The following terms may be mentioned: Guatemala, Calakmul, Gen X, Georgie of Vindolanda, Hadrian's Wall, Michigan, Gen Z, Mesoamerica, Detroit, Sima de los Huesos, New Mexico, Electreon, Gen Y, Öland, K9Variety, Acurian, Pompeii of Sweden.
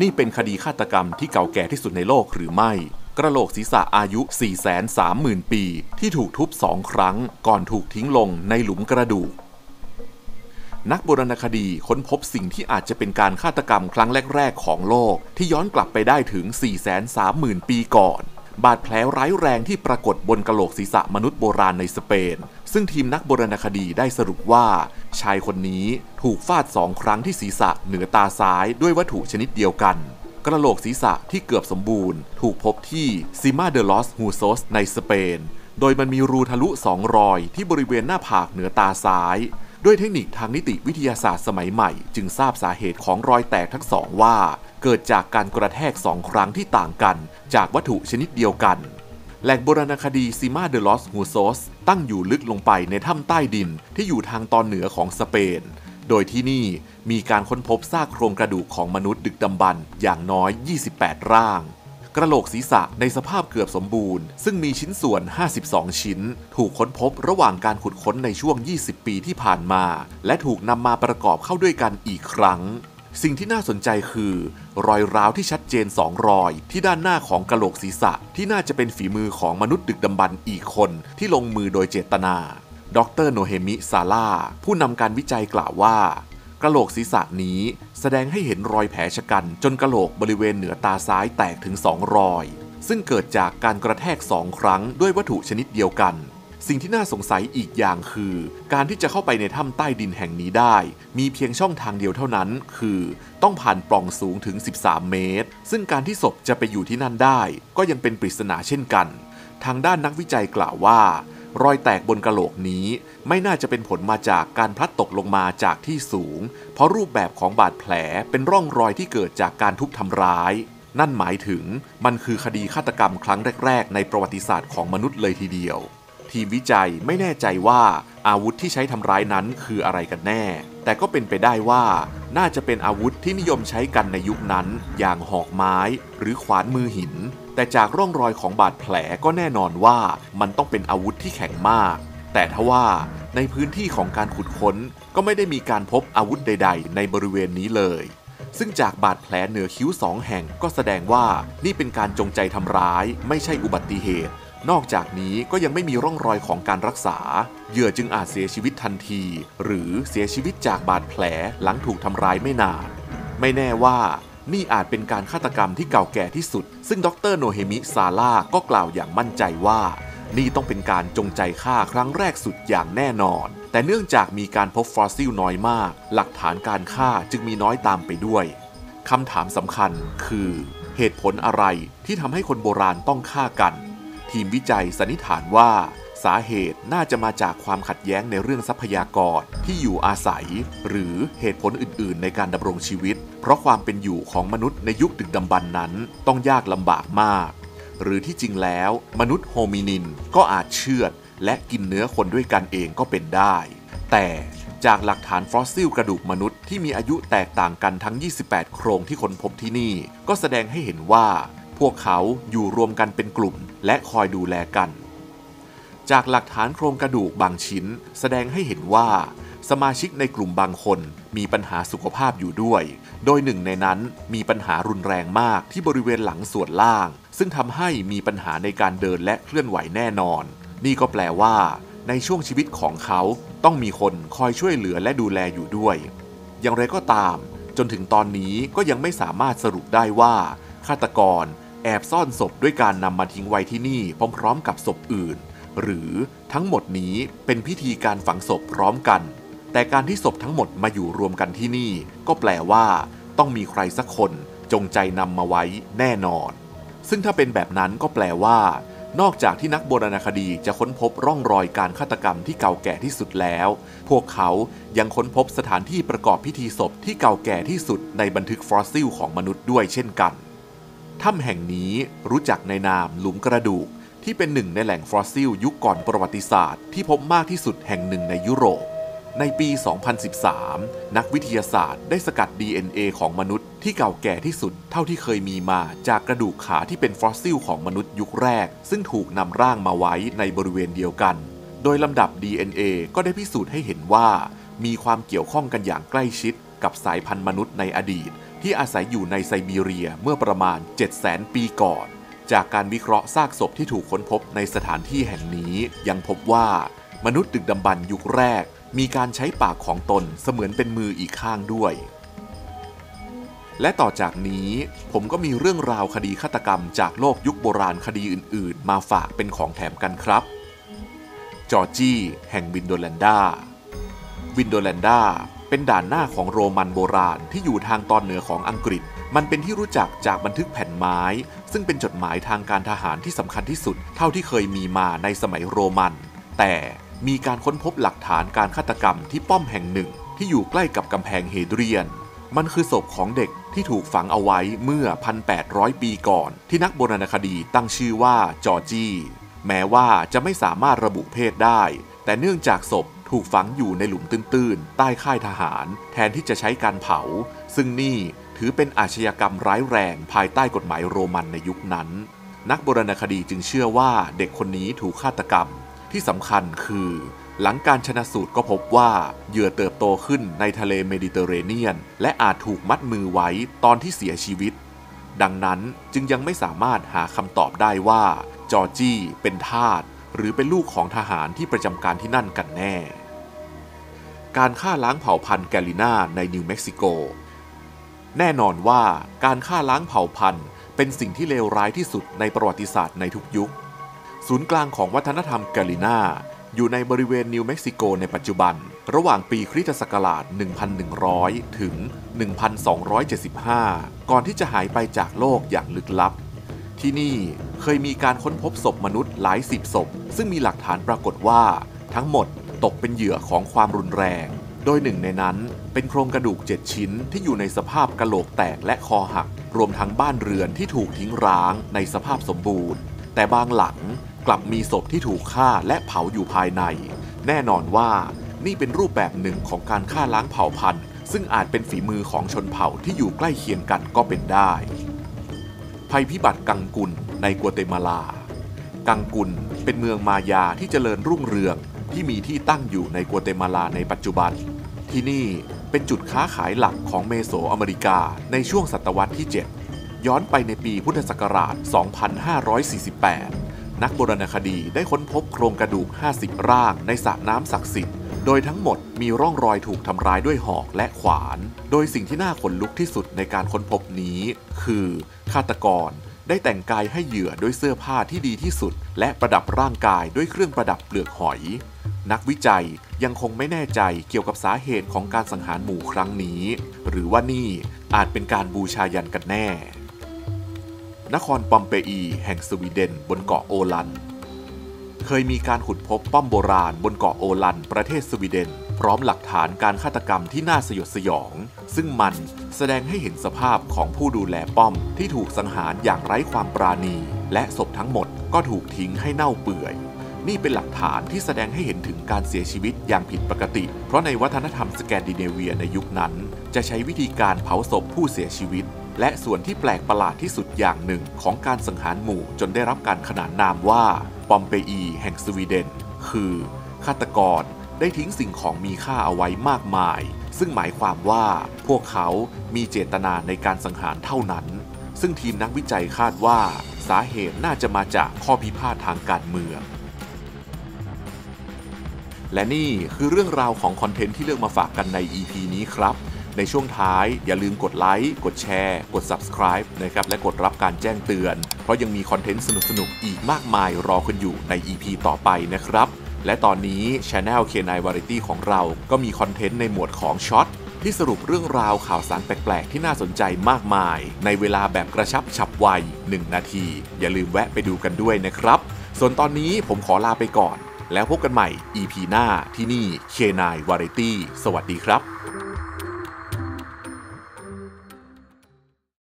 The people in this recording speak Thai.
นี่เป็นคดีฆาตกรรมที่เก่าแก่ที่สุดในโลกหรือไม่กระโหลกศีรษะอายุ 430,000 ปีที่ถูกทุบ2 ครั้งก่อนถูกทิ้งลงในหลุมกระดูกนักโบราณคดีค้นพบสิ่งที่อาจจะเป็นการฆาตกรรมครั้งแรกๆของโลกที่ย้อนกลับไปได้ถึง 430,000 ปีก่อนบาดแผลร้ายแรงที่ปรากฏบนกระโหลกศีรษะมนุษย์โบราณในสเปนซึ่งทีมนักโบราณคดีได้สรุปว่าชายคนนี้ถูกฟาด2 ครั้งที่ศีรษะเหนือตาซ้ายด้วยวัตถุชนิดเดียวกันกระโหลกศีรษะที่เกือบสมบูรณ์ถูกพบที่ซิมาเดลอสฮูโซสในสเปนโดยมันมีรูทะลุ2 รอยที่บริเวณหน้าผากเหนือตาซ้ายด้วยเทคนิคทางนิติวิทยาศาสตร์สมัยใหม่จึงทราบสาเหตุของรอยแตกทั้ง2ว่าเกิดจากการกระแทก2 ครั้งที่ต่างกันจากวัตถุชนิดเดียวกันแหล่งโบราณคดีซิมาเดลอสฮูโซสตั้งอยู่ลึกลงไปในถ้ำใต้ดินที่อยู่ทางตอนเหนือของสเปนโดยที่นี่มีการค้นพบซากโครงกระดูกของมนุษย์ดึกดำบรรพ์อย่างน้อย28ร่างกระโหลกศีรษะในสภาพเกือบสมบูรณ์ซึ่งมีชิ้นส่วน52ชิ้นถูกค้นพบระหว่างการขุดค้นในช่วง20ปีที่ผ่านมาและถูกนำมาประกอบเข้าด้วยกันอีกครั้งสิ่งที่น่าสนใจคือรอยร้าวที่ชัดเจน2 รอยที่ด้านหน้าของกระโหลกศีรษะที่น่าจะเป็นฝีมือของมนุษย์ดึกดำบรรพ์อีกคนที่ลงมือโดยเจตนาดร.โนเฮมิซาร่าผู้นำการวิจัยกล่าวว่ากระโหลกศีรษะนี้แสดงให้เห็นรอยแผลชะกันจนกระโหลกบริเวณเหนือตาซ้ายแตกถึง2 รอยซึ่งเกิดจากการกระแทก2 ครั้งด้วยวัตถุชนิดเดียวกันสิ่งที่น่าสงสัยอีกอย่างคือการที่จะเข้าไปในถ้ำใต้ดินแห่งนี้ได้มีเพียงช่องทางเดียวเท่านั้นคือต้องผ่านปล่องสูงถึง13เมตรซึ่งการที่ศพจะไปอยู่ที่นั่นได้ก็ยังเป็นปริศนาเช่นกันทางด้านนักวิจัยกล่าวว่ารอยแตกบนกระโหลกนี้ไม่น่าจะเป็นผลมาจากการพลัดตกลงมาจากที่สูงเพราะรูปแบบของบาดแผลเป็นร่องรอยที่เกิดจากการทุบทำร้ายนั่นหมายถึงมันคือคดีฆาตกรรมครั้งแรกๆในประวัติศาสตร์ของมนุษย์เลยทีเดียวทีมวิจัยไม่แน่ใจว่าอาวุธที่ใช้ทำร้ายนั้นคืออะไรกันแน่แต่ก็เป็นไปได้ว่าน่าจะเป็นอาวุธที่นิยมใช้กันในยุคนั้นอย่างหอกไม้หรือขวานมือหินแต่จากร่องรอยของบาดแผลก็แน่นอนว่ามันต้องเป็นอาวุธที่แข็งมากแต่ทว่าในพื้นที่ของการขุดค้นก็ไม่ได้มีการพบอาวุธใดๆในบริเวณนี้เลยซึ่งจากบาดแผลเหนือคิ้ว2 แห่งก็แสดงว่านี่เป็นการจงใจทำร้ายไม่ใช่อุบัติเหตุนอกจากนี้ก็ยังไม่มีร่องรอยของการรักษาเหยื่อจึงอาจเสียชีวิตทันทีหรือเสียชีวิตจากบาดแผลหลังถูกทำร้ายไม่นานไม่แน่ว่านี่อาจเป็นการฆาตกรรมที่เก่าแก่ที่สุดซึ่งดร.โนเฮมิซาร่าก็กล่าวอย่างมั่นใจว่านี่ต้องเป็นการจงใจฆ่าครั้งแรกสุดอย่างแน่นอนแต่เนื่องจากมีการพบฟอสซิลน้อยมากหลักฐานการฆ่าจึงมีน้อยตามไปด้วยคำถามสำคัญคือเหตุผลอะไรที่ทำให้คนโบราณต้องฆ่ากันทีมวิจัยสันนิษฐานว่าสาเหตุน่าจะมาจากความขัดแย้งในเรื่องทรัพยากรที่อยู่อาศัยหรือเหตุผลอื่นๆในการดำรงชีวิตเพราะความเป็นอยู่ของมนุษย์ในยุคดึกดำบรรพ์นั้นต้องยากลำบากมากหรือที่จริงแล้วมนุษย์โฮมินินก็อาจเชือดและกินเนื้อคนด้วยกันเองก็เป็นได้แต่จากหลักฐานฟอสซิลกระดูกมนุษย์ที่มีอายุแตกต่างกันทั้ง28โครงที่ค้นพบที่นี่ก็แสดงให้เห็นว่าพวกเขาอยู่รวมกันเป็นกลุ่มและคอยดูแลกันจากหลักฐานโครงกระดูกบางชิ้นแสดงให้เห็นว่าสมาชิกในกลุ่มบางคนมีปัญหาสุขภาพอยู่ด้วยโดยหนึ่งในนั้นมีปัญหารุนแรงมากที่บริเวณหลังส่วนล่างซึ่งทำให้มีปัญหาในการเดินและเคลื่อนไหวแน่นอนนี่ก็แปลว่าในช่วงชีวิตของเขาต้องมีคนคอยช่วยเหลือและดูแลอยู่ด้วยอย่างไรก็ตามจนถึงตอนนี้ก็ยังไม่สามารถสรุปได้ว่าฆาตกรแอบซ่อนศพด้วยการนำมาทิ้งไว้ที่นี่พร้อมๆกับศพอื่นหรือทั้งหมดนี้เป็นพิธีการฝังศพพร้อมกันแต่การที่ศพทั้งหมดมาอยู่รวมกันที่นี่ก็แปลว่าต้องมีใครสักคนจงใจนำมาไว้แน่นอนซึ่งถ้าเป็นแบบนั้นก็แปลว่านอกจากที่นักโบราณคดีจะค้นพบร่องรอยการฆาตกรรมที่เก่าแก่ที่สุดแล้วพวกเขายังค้นพบสถานที่ประกอบพิธีศพที่เก่าแก่ที่สุดในบันทึกฟอสซิลของมนุษย์ด้วยเช่นกันถ้ำแห่งนี้รู้จักในนามหลุมกระดูกที่เป็นหนึ่งในแหล่งฟอสซิลยุคก่อนประวัติศาสตร์ที่พบมากที่สุดแห่งหนึ่งในยุโรปในปี 2013 นักวิทยาศาสตร์ได้สกัด DNA ของมนุษย์ ที่เก่าแก่ที่สุดเท่าที่เคยมีมาจากกระดูกขาที่เป็นฟอสซิลของมนุษย์ยุคแรกซึ่งถูกนำร่างมาไว้ในบริเวณเดียวกันโดยลำดับ DNA ก็ได้พิสูจน์ให้เห็นว่ามีความเกี่ยวข้องกันอย่างใกล้ชิดกับสายพันธุ์มนุษย์ในอดีตที่อาศัยอยู่ในไซบีเรียเมื่อประมาณ 700,000 ปีก่อนจากการวิเคราะห์ซากศพที่ถูกค้นพบในสถานที่แห่งนี้ยังพบว่ามนุษย์ดึกดำบรรพ์ยุคแรกมีการใช้ปากของตนเสมือนเป็นมืออีกข้างด้วยและต่อจากนี้ผมก็มีเรื่องราวคดีฆาตกรรมจากโลกยุคโบราณคดีอื่นๆมาฝากเป็นของแถมกันครับจอร์จีแห่งวินโดแลนดาเป็นด่านหน้าของโรมันโบราณที่อยู่ทางตอนเหนือของอังกฤษมันเป็นที่รู้จักจากบันทึกแผ่นไม้ซึ่งเป็นจดหมายทางการทหารที่สำคัญที่สุดเท่าที่เคยมีมาในสมัยโรมันแต่มีการค้นพบหลักฐานการฆาตกรรมที่ป้อมแห่งหนึ่งที่อยู่ใกล้กับกำแพงเฮเดรียนมันคือศพของเด็กที่ถูกฝังเอาไว้เมื่อ 1,800 ปีก่อนที่นักโบราณคดีตั้งชื่อว่าจอร์จีแม้ว่าจะไม่สามารถระบุเพศได้แต่เนื่องจากศพถูกฝังอยู่ในหลุมตื้นๆใต้ค่ายทหารแทนที่จะใช้การเผาซึ่งนี่ถือเป็นอาชญากรรมร้ายแรงภายใต้กฎหมายโรมันในยุคนั้นนักโบราณคดีจึงเชื่อว่าเด็กคนนี้ถูกฆาตกรรมที่สำคัญคือหลังการชันสูตรก็พบว่าเหยื่อเติบโตขึ้นในทะเลเมดิเตอร์เรเนียนและอาจถูกมัดมือไว้ตอนที่เสียชีวิตดังนั้นจึงยังไม่สามารถหาคำตอบได้ว่าจอร์จีเป็นทาสหรือเป็นลูกของทหารที่ประจำการที่นั่นกันแน่การฆ่าล้างเผ่าพันธุ์แกลิน่าในนิวเม็กซิโกแน่นอนว่าการฆ่าล้างเผ่าพันธุ์เป็นสิ่งที่เลวร้ายที่สุดในประวัติศาสตร์ในทุกยุคศูนย์กลางของวัฒนธรรมแกลิน่าอยู่ในบริเวณนิวเม็กซิโกในปัจจุบันระหว่างปีคริสตศักราช 1,100 ถึง 1,275 ก่อนที่จะหายไปจากโลกอย่างลึกลับที่นี่เคยมีการค้นพบศพมนุษย์หลายสิบศพซึ่งมีหลักฐานปรากฏว่าทั้งหมดตกเป็นเหยื่อของความรุนแรงโดยหนึ่งในนั้นเป็นโครงกระดูก7ชิ้นที่อยู่ในสภาพกะโหลกแตกและคอหักรวมทั้งบ้านเรือนที่ถูกทิ้งร้างในสภาพสมบูรณ์แต่บางหลังกลับมีศพที่ถูกฆ่าและเผาอยู่ภายในแน่นอนว่านี่เป็นรูปแบบหนึ่งของการฆ่าล้างเผ่าพันธุ์ซึ่งอาจเป็นฝีมือของชนเผ่าที่อยู่ใกล้เคียงกันก็เป็นได้ภัยพิบัติกังกุลในกัวเตมาลากังกุลเป็นเมืองมายาที่เจริญรุ่งเรืองที่มีที่ตั้งอยู่ในกัวเตมาลาในปัจจุบันที่นี่เป็นจุดค้าขายหลักของเมโสอเมริกาในช่วงศตวรรษที่7ย้อนไปในปีพุทธศักราช 2548นักโบราณคดีได้ค้นพบโครงกระดูก50ร่างในสระน้ำศักดิ์สิทธิ์โดยทั้งหมดมีร่องรอยถูกทำร้ายด้วยหอกและขวานโดยสิ่งที่น่าขนลุกที่สุดในการค้นพบนี้คือฆาตกรได้แต่งกายให้เหยื่อด้วยเสื้อผ้าที่ดีที่สุดและประดับร่างกายด้วยเครื่องประดับเปลือกหอยนักวิจัยยังคงไม่แน่ใจเกี่ยวกับสาเหตุของการสังหารหมู่ครั้งนี้หรือว่านี่อาจเป็นการบูชายัญกันแน่นครปอมเปอีแห่งสวีเดนบนเกาะโอลันเคยมีการขุดพบป้อมโบราณบนเกาะโอลันประเทศสวีเดนพร้อมหลักฐานการฆาตกรรมที่น่าสยดสยองซึ่งมันแสดงให้เห็นสภาพของผู้ดูแลป้อมที่ถูกสังหารอย่างไร้ความปราณีและศพทั้งหมดก็ถูกทิ้งให้เน่าเปื่อยนี่เป็นหลักฐานที่แสดงให้เห็นถึงการเสียชีวิตอย่างผิดปกติเพราะในวัฒนธรรมสแกนดิเนเวียในยุคนั้นจะใช้วิธีการเผาศพผู้เสียชีวิตและส่วนที่แปลกประหลาดที่สุดอย่างหนึ่งของการสังหารหมู่จนได้รับการขนานนามว่าปอมเปอีแห่งสวีเดนคือฆาตกรได้ทิ้งสิ่งของมีค่าเอาไว้มากมายซึ่งหมายความว่าพวกเขามีเจตนาในการสังหารเท่านั้นซึ่งทีมนักวิจัยคาดว่าสาเหตุน่าจะมาจากข้อพิพาททางการเมืองและนี่คือเรื่องราวของคอนเทนต์ที่เลือกมาฝากกันใน EP นี้ครับในช่วงท้ายอย่าลืมกดไลค์กดแชร์กด Subscribe นะครับและกดรับการแจ้งเตือนเพราะยังมีคอนเทนต์สนุกๆอีกมากมายรอคุณอยู่ใน EP ต่อไปนะครับและตอนนี้ Channel K9Variety ของเราก็มีคอนเทนต์ในหมวดของช็อตที่สรุปเรื่องราวข่าวสารแปลกๆที่น่าสนใจมากมายในเวลาแบบกระชับฉับไว1 นาทีอย่าลืมแวะไปดูกันด้วยนะครับส่วนตอนนี้ผมขอลาไปก่อนแล้วพบกันใหม่ EP หน้าที่นี่ K9Variety สวัสดีครับ